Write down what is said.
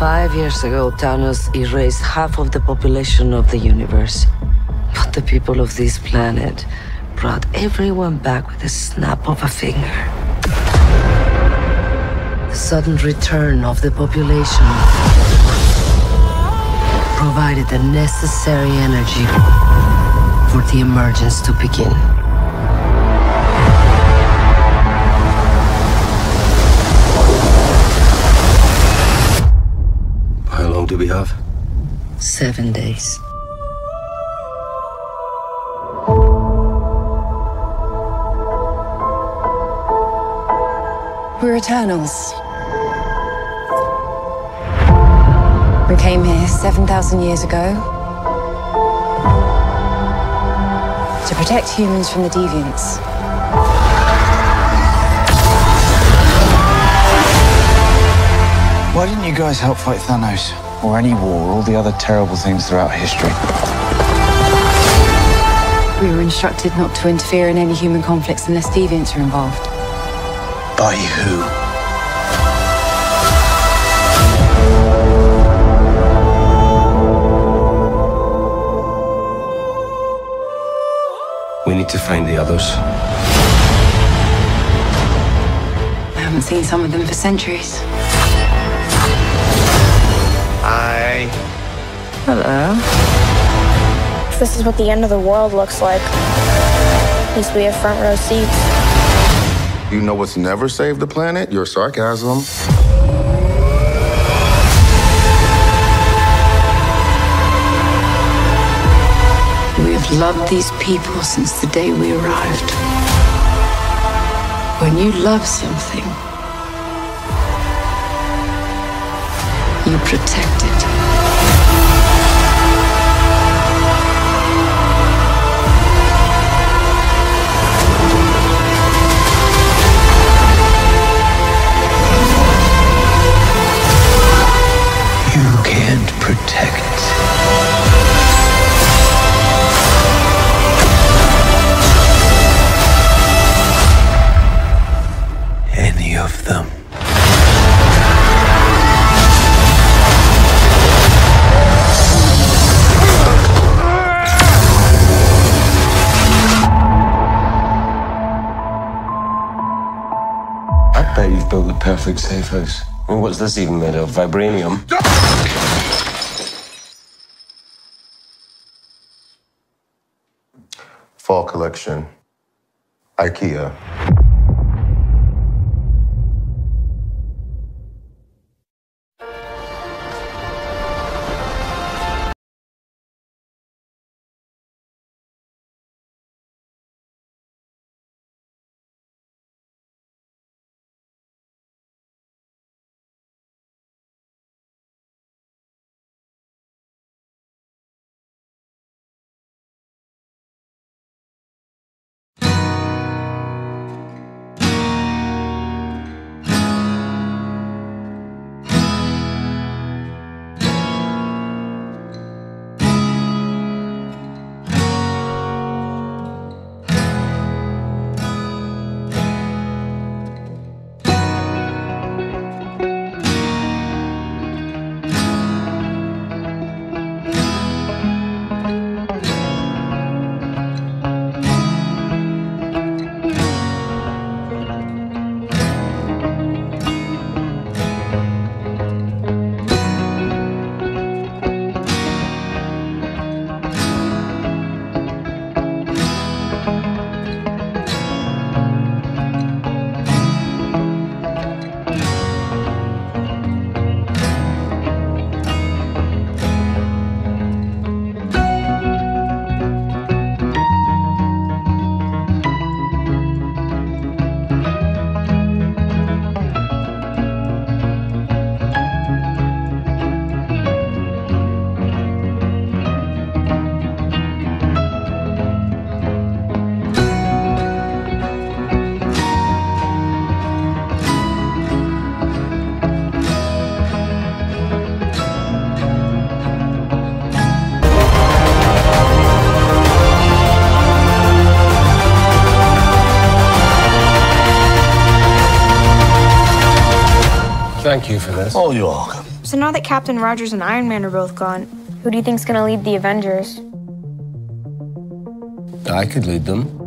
5 years ago, Thanos erased half of the population of the universe. But the people of this planet brought everyone back with a snap of a finger. The sudden return of the population provided the necessary energy for the emergence to begin. How long do we have? 7 days. We're Eternals. We came here 7,000 years ago to protect humans from the deviants. Why didn't you guys help fight Thanos? Or any war, or all the other terrible things throughout history? We were instructed not to interfere in any human conflicts unless deviants were involved. By who? We need to find the others. I haven't seen some of them for centuries. Hi. Hello. This is what the end of the world looks like. At least we have front row seats. You know what's never saved the planet? Your sarcasm. We have loved these people since the day we arrived. When you love something, you protect it. Protect. Any of them. I bet you've built the perfect safe house. Well, what's this even made of? Vibranium? Fall collection. IKEA. Thank you for this. Oh, you're welcome. So now that Captain Rogers and Iron Man are both gone, who do you think's gonna lead the Avengers? I could lead them.